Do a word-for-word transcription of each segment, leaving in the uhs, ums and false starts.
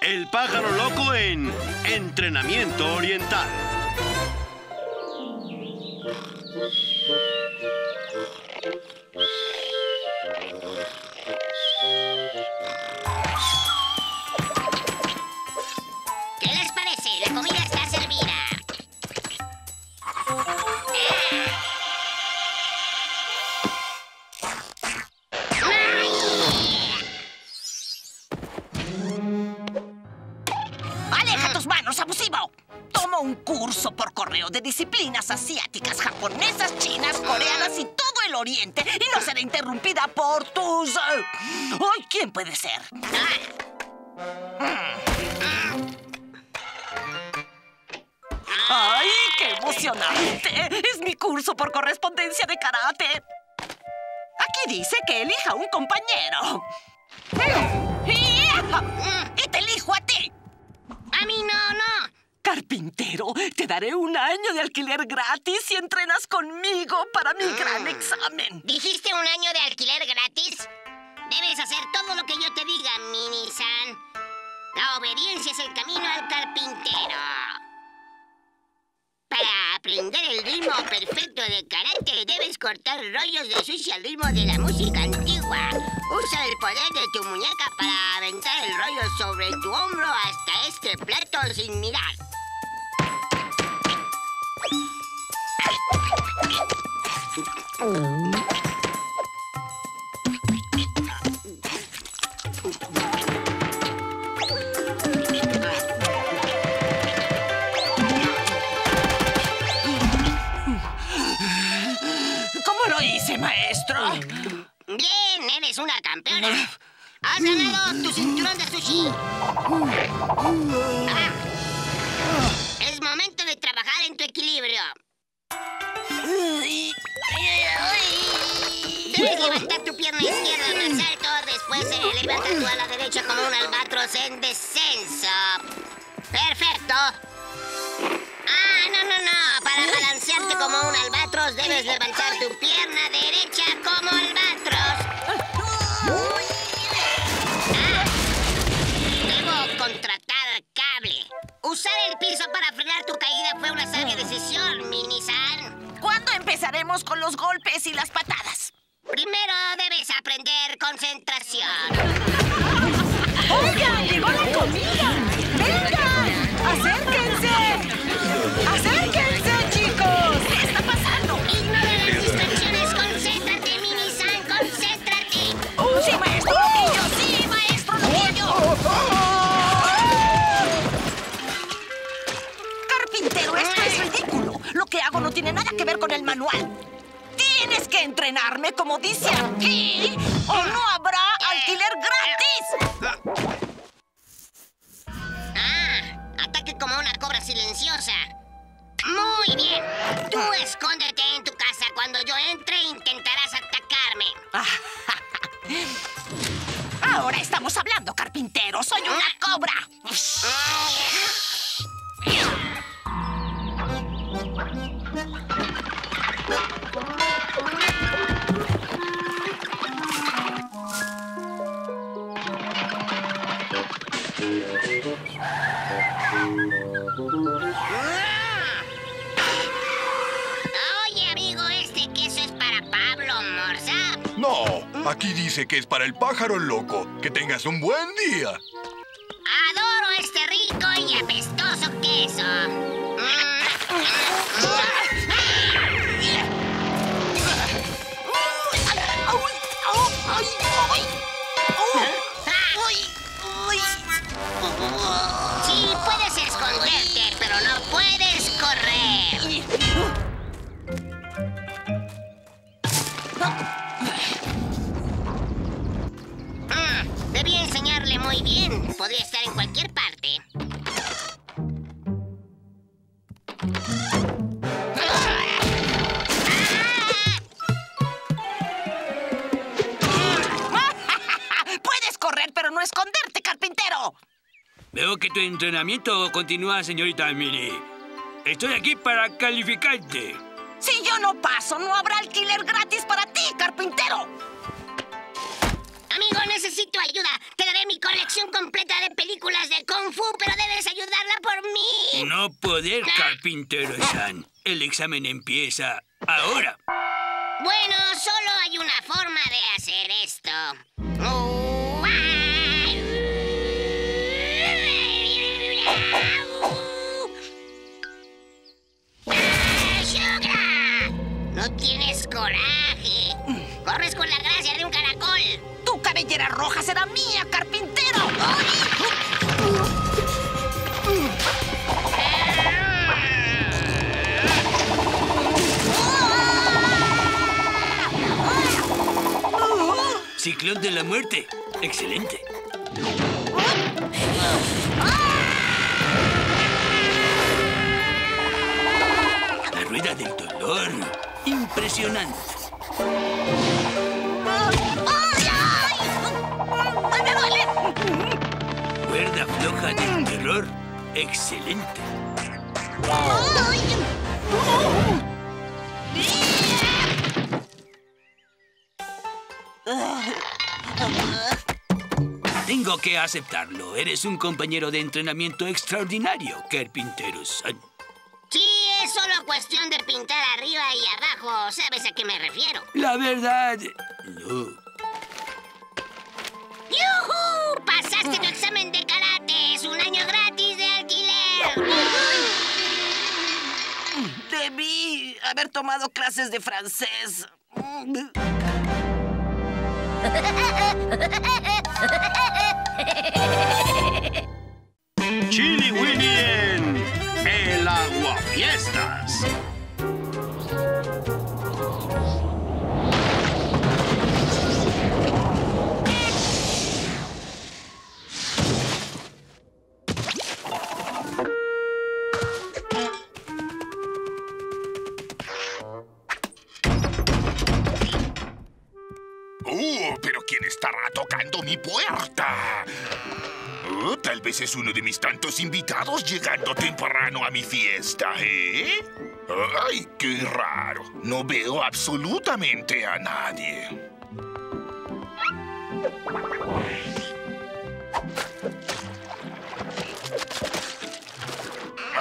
El pájaro loco en entrenamiento oriental. ¿Qué les parece? La comida está servida. ¡Abusivo! Toma un curso por correo de disciplinas asiáticas, japonesas, chinas, coreanas y todo el oriente. Y no será interrumpida por tus... ¡Ay! ¿Quién puede ser? ¡Ay! ¡Qué emocionante! ¡Es mi curso por correspondencia de karate! Aquí dice que elija un compañero. ¡Y te elijo a ti! ¡A mí no, no! Carpintero, te daré un año de alquiler gratis si entrenas conmigo para mi mm. gran examen. ¿Dijiste un año de alquiler gratis? Debes hacer todo lo que yo te diga, Mini-san. La obediencia es el camino al carpintero. Para aprender el ritmo perfecto de karate, debes cortar rollos de sushi al ritmo de la música antigua. Usa el poder de tu muñeca para aventar el rollo sobre tu hombro hasta este plato sin mirar. ¿Cómo lo hice, maestro? Bien. ¡Eres una campeona! ¡Has ganado tu cinturón de sushi! Ah, es momento de trabajar en tu equilibrio. Debes levantar tu pierna izquierda más alto, después levanta tu ala derecha como un albatros en descenso. ¡Perfecto! ¡Ah, no, no, no! Para balancearte como un albatros, debes levantar tu pierna derecha como albatros. Usar el piso para frenar tu caída fue una sabia decisión, Mini-san. ¿Cuándo empezaremos con los golpes y las patadas? Primero debes aprender concentración. ¡Oigan, llegó la comida! ¡Vengan! ¡Acérquense! ¡Acérquense, chicos! ¿Qué está pasando? Ignora las distracciones. ¡Concéntrate, Mini-san! ¡Concéntrate! Oh, ¡sí, maestro! Oh. Yo, ¡sí, maestro! Yo. Oh, oh, oh. Que hago no tiene nada que ver con el manual. Tienes que entrenarme como dice aquí o no habrá alquiler gratis. Ah, ataque como una cobra silenciosa. Muy bien. Tú escóndete en tu casa. Cuando yo entre intentarás atacarme. Ahora estamos hablando, carpintero. Soy una cobra. Oye, amigo, este queso es para Pablo Morza. No, aquí dice que es para el pájaro loco. Que tengas un buen día. Adoro este rico y apestoso queso. Sí, puedes esconderte, pero no puedes correr. Mm, debí enseñarle muy bien. Podría estar en cualquier parte. Puedes correr, pero no esconderte, carpintero. Veo que tu entrenamiento continúa, señorita Mini. Estoy aquí para calificarte. Si yo no paso, no habrá alquiler gratis para ti, carpintero. Amigo, necesito ayuda. Te daré mi colección completa de películas de Kung No poder, carpintero-san. El examen empieza ahora. Bueno, solo hay una forma de hacer esto. ¡Ayuda! No tienes coraje. Corres con la gracia de un caracol. Tu cabellera roja será mía, carpintero. Ciclón de la muerte. Excelente. La rueda del dolor. Impresionante. ¡Me duele! Cuerda floja del terror. Excelente. Tengo que aceptarlo. Eres un compañero de entrenamiento extraordinario, carpintero-san. Sí, es solo cuestión de pintar arriba y abajo. ¿Sabes a qué me refiero? La verdad, no. ¡Yujú! ¡Pasaste tu examen de karate! ¡Es un año gratis de alquiler! Debí haber tomado clases de francés. Chili Winnie en El Aguafiestas. Mi puerta. Oh, tal vez es uno de mis tantos invitados llegando temprano a mi fiesta, ¿eh? ¡Ay, qué raro! No veo absolutamente a nadie.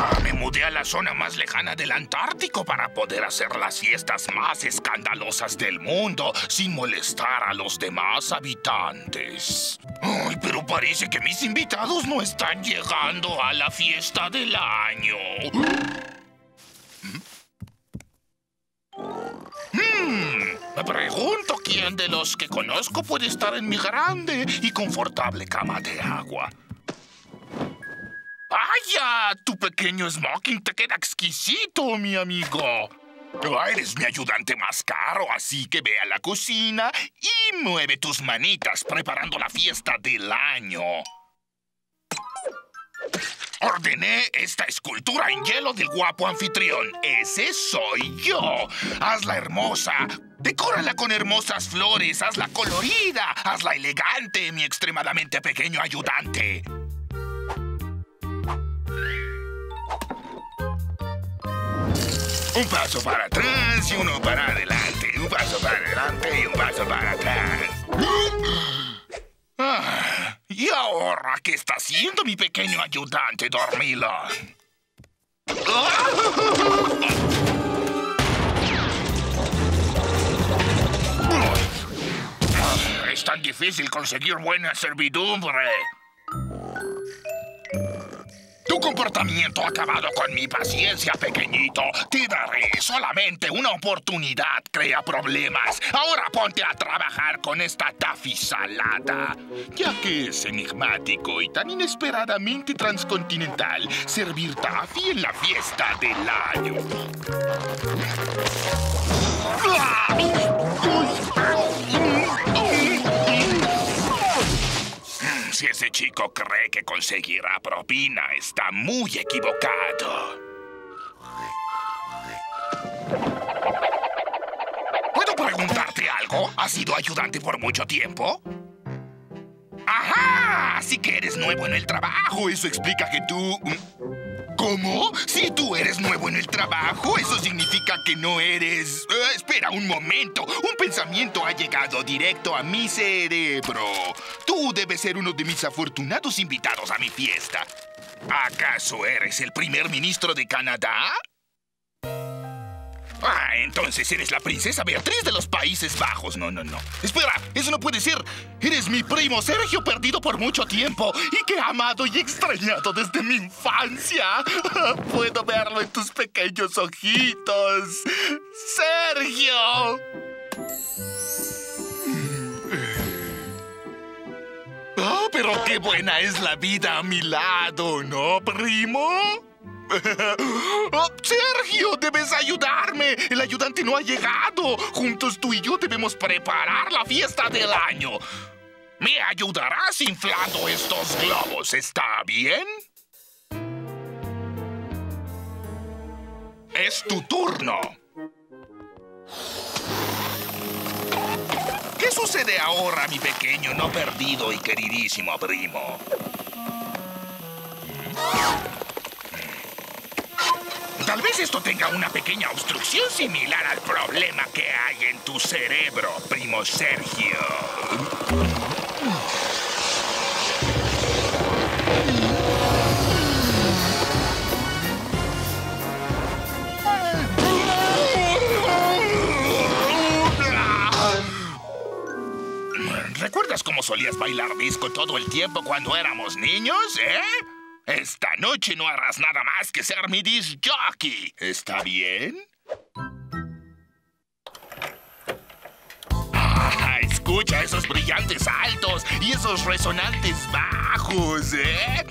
Ah, me mudé a la zona más lejana del Antártico para poder hacer las fiestas más escandalosas del mundo sin molestar a los demás habitantes. Ay, pero parece que mis invitados no están llegando a la fiesta del año. Hmm, me pregunto quién de los que conozco puede estar en mi grande y confortable cama de agua. ¡Vaya! Tu pequeño smoking te queda exquisito, mi amigo. Ah, eres mi ayudante más caro, así que ve a la cocina y mueve tus manitas preparando la fiesta del año. Ordené esta escultura en hielo del guapo anfitrión. Ese soy yo. Hazla hermosa. Decórala con hermosas flores. Hazla colorida. Hazla elegante, mi extremadamente pequeño ayudante. Un paso para atrás y uno para adelante. Un paso para adelante y un paso para atrás. Ah, ¿y ahora qué está haciendo mi pequeño ayudante dormilón? Es tan difícil conseguir buena servidumbre. Tu comportamiento ha acabado con mi paciencia, pequeñito. Te daré solamente una oportunidad, crea problemas. Ahora ponte a trabajar con esta tafisalada. Ya que es enigmático y tan inesperadamente transcontinental, servir tafi en la fiesta del año. Si ese chico cree que conseguirá propina, está muy equivocado. ¿Puedo preguntarte algo? ¿Has sido ayudante por mucho tiempo? ¡Ajá! Así que eres nuevo en el trabajo. Eso explica que tú... ¿Cómo? Si tú eres nuevo en el trabajo, eso significa que no eres... Uh, espera un momento. Un pensamiento ha llegado directo a mi cerebro. Tú debes ser uno de mis afortunados invitados a mi fiesta. ¿Acaso eres el primer ministro de Canadá? Ah, entonces eres la princesa Beatriz de los Países Bajos. No, no, no. Espera, eso no puede ser. Eres mi primo Sergio, perdido por mucho tiempo y que he amado y extrañado desde mi infancia. Puedo verlo en tus pequeños ojitos. ¡Sergio! ¡Ah, oh, pero qué buena es la vida a mi lado! ¿No, primo? Oh, ¡Sergio! ¡Debes ayudarme! ¡El ayudante no ha llegado! Juntos tú y yo debemos preparar la fiesta del año. ¿Me ayudarás inflando estos globos? ¿Está bien? ¡Es tu turno! ¿Qué sucede ahora, mi pequeño, no perdido y queridísimo primo? Tal vez esto tenga una pequeña obstrucción similar al problema que hay en tu cerebro, primo Sergio. ¿Recuerdas cómo solías bailar disco todo el tiempo cuando éramos niños, eh? Esta noche no harás nada más que ser mi disc jockey. ¿Está bien? Ah, escucha esos brillantes altos y esos resonantes bajos, ¿eh?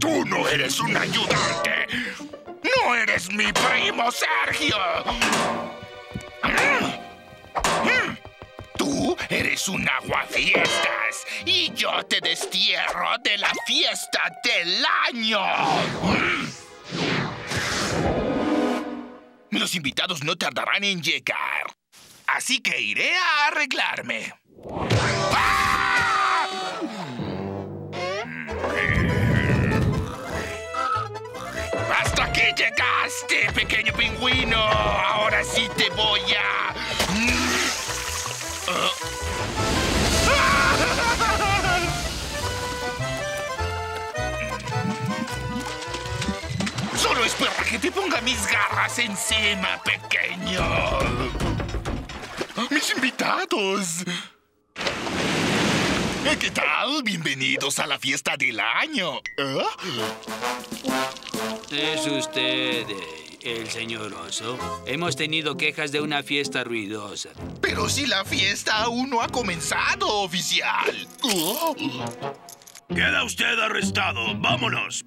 ¡Tú no eres un ayudante! ¡No eres mi primo, Sergio! Tú eres un aguafiestas y yo te destierro de la fiesta del año. Los invitados no tardarán en llegar, así que iré a arreglarme. ¡Ah! ¡Hasta aquí llegaste, pequeño pingüino! Ahora sí te voy a... Solo espera que te ponga mis garras encima, pequeño. ¡Mis invitados! ¿Qué tal? Bienvenidos a la fiesta del año. ¿Eh? ¿Es usted el señor Oso? Hemos tenido quejas de una fiesta ruidosa. Pero si la fiesta aún no ha comenzado, oficial. Oh. Queda usted arrestado. Vámonos.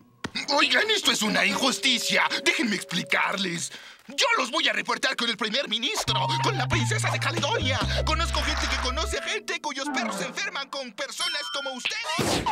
Oigan, esto es una injusticia. Déjenme explicarles. Yo los voy a reportar con el primer ministro, con la princesa de Caledonia. Conozco gente que conoce a gente cuyos perros se enferman con personas como ustedes.